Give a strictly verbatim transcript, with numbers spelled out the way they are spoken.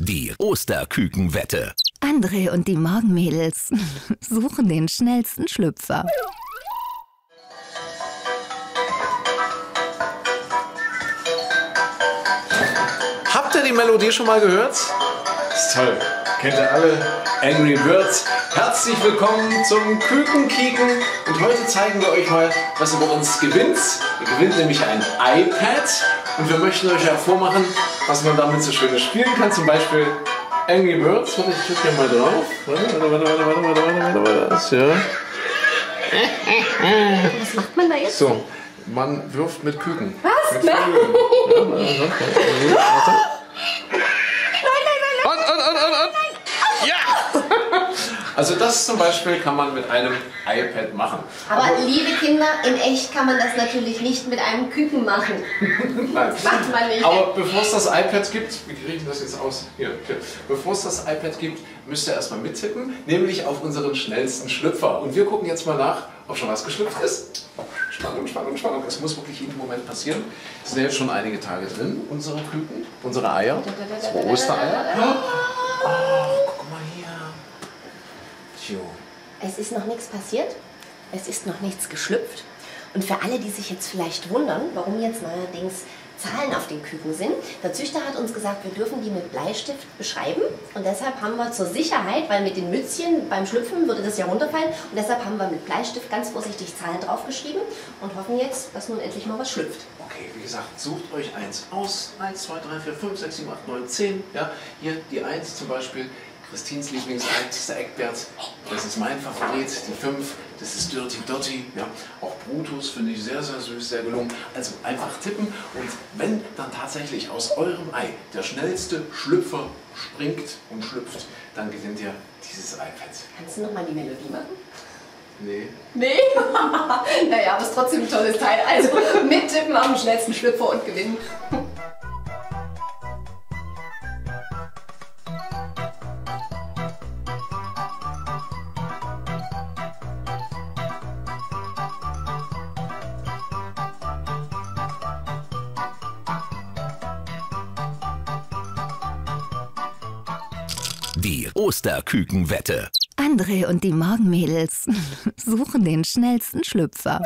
Die Osterkükenwette. André und die Morgenmädels suchen den schnellsten Schlüpfer. Habt ihr die Melodie schon mal gehört? Das ist toll. Kennt ihr alle? Angry Birds. Herzlich willkommen zum Kükenkicken. Und heute zeigen wir euch mal, was ihr bei uns gewinnt. Ihr gewinnt nämlich ein iPad. Und wir möchten euch ja vormachen, was man damit so schönes spielen kann. Zum Beispiel Angry Birds. Warte, ich drücke hier mal drauf. Warte, warte, warte, warte, warte, warte, warte, warte. Ja. Was macht man da jetzt? So, man wirft mit Küken. Was? Mit Küken. Ja, warte. Also das zum Beispiel kann man mit einem iPad machen. Aber, Aber liebe Kinder, in echt kann man das natürlich nicht mit einem Küken machen. Nein. Das macht man nicht. Aber bevor es das iPad gibt, wir kriegen das jetzt aus, hier, hier. Bevor es das iPad gibt, müsst ihr erstmal mittippen, nämlich auf unseren schnellsten Schlüpfer. Und wir gucken jetzt mal nach, ob schon was geschlüpft ist. Spannung, Spannung, Spannung. Es muss wirklich jeden Moment passieren. Es sind ja jetzt schon einige Tage drin, unsere Küken, unsere Eier, unsere Ostereier. Oh. Es ist noch nichts passiert, es ist noch nichts geschlüpft. Und für alle, die sich jetzt vielleicht wundern, warum jetzt neuerdings Zahlen auf den Küken sind, der Züchter hat uns gesagt, wir dürfen die mit Bleistift beschreiben. Und deshalb haben wir zur Sicherheit, weil mit den Mützchen beim Schlüpfen würde das ja runterfallen, und deshalb haben wir mit Bleistift ganz vorsichtig Zahlen draufgeschrieben und hoffen jetzt, dass nun endlich mal was schlüpft. Okay, wie gesagt, sucht euch eins aus. eins, zwei, drei, vier, fünf, sechs, sieben, acht, neun, zehn. Ja, hier die eins zum Beispiel. Christins Lieblingseins ist der Eckbert, das ist mein Favorit, die fünf, das ist Dirty Dirty, ja. Auch Brutus finde ich sehr, sehr süß, sehr gelungen. Also einfach tippen und wenn dann tatsächlich aus eurem Ei der schnellste Schlüpfer springt und schlüpft, dann gewinnt ihr dieses iPad. Kannst du nochmal die Melodie machen? Nee. Nee? Naja, aber es ist trotzdem ein tolles Teil. Also mit tippen am schnellsten Schlüpfer und gewinnen. Die Osterkükenwette. André und die Morgenmädels suchen den schnellsten Schlüpfer.